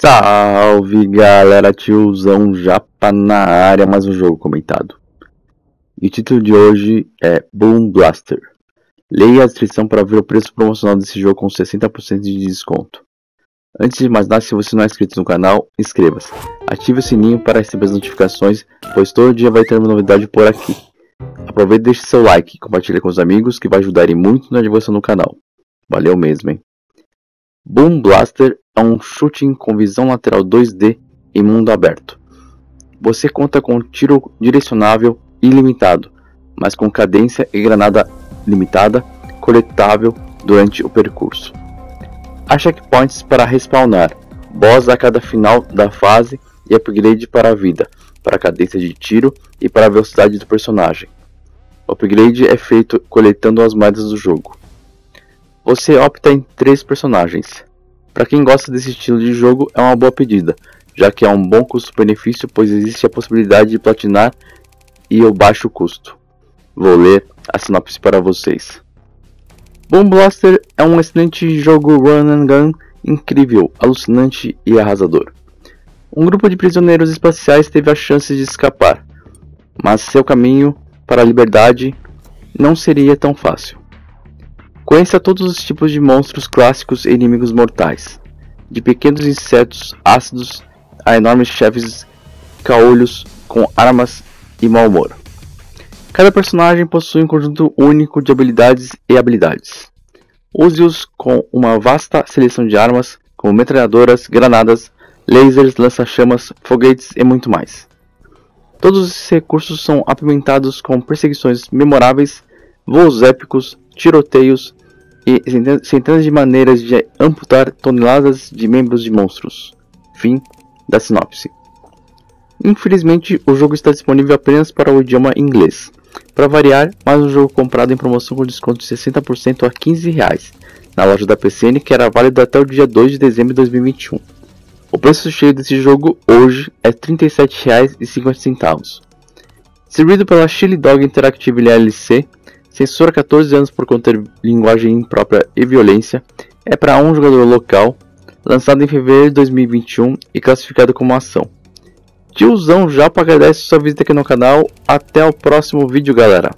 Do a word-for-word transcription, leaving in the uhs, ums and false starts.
Salve galera, Tiozão Japa na área, mais um jogo comentado. E o título de hoje é Boom Blaster. Leia a descrição para ver o preço promocional desse jogo com sessenta por cento de desconto. Antes de mais nada, se você não é inscrito no canal, inscreva-se. Ative o sininho para receber as notificações, pois todo dia vai ter uma novidade por aqui. Aproveite e deixe seu like, compartilhe com os amigos que vai ajudar muito na divulgação do canal. Valeu mesmo, hein? Boom Blaster é um shooting com visão lateral dois D em mundo aberto. Você conta com tiro direcionável ilimitado, mas com cadência e granada limitada, coletável durante o percurso. Há checkpoints para respawnar, boss a cada final da fase e upgrade para a vida, para a cadência de tiro e para a velocidade do personagem. O upgrade é feito coletando as moedas do jogo. Você opta em três personagens. Para quem gosta desse estilo de jogo é uma boa pedida, já que é um bom custo-benefício, pois existe a possibilidade de platinar e o baixo custo. Vou ler a sinopse para vocês. Boom Blaster é um excelente jogo run and gun, incrível, alucinante e arrasador. Um grupo de prisioneiros espaciais teve a chance de escapar, mas seu caminho para a liberdade não seria tão fácil. Conheça todos os tipos de monstros clássicos e inimigos mortais, de pequenos insetos ácidos a enormes chefes caolhos com armas e mau humor. Cada personagem possui um conjunto único de habilidades e habilidades. Use-os com uma vasta seleção de armas, como metralhadoras, granadas, lasers, lança-chamas, foguetes e muito mais. Todos esses recursos são apimentados com perseguições memoráveis, voos épicos, tiroteios e centenas de maneiras de amputar toneladas de membros de monstros. Fim da sinopse. Infelizmente, o jogo está disponível apenas para o idioma inglês. Para variar, mais um jogo comprado em promoção com desconto de sessenta por cento a quinze reais na loja da P S N, que era válido até o dia dois de dezembro de dois mil e vinte e um. O preço cheio desse jogo hoje é trinta e sete reais e cinquenta centavos. Servido pela Chili Dog Interactive L L C, censura quatorze anos por conter linguagem imprópria e violência, é para um jogador local, lançado em fevereiro de dois mil e vinte e um e classificado como ação. Tiozão Japa agradece sua visita aqui no canal, até o próximo vídeo galera.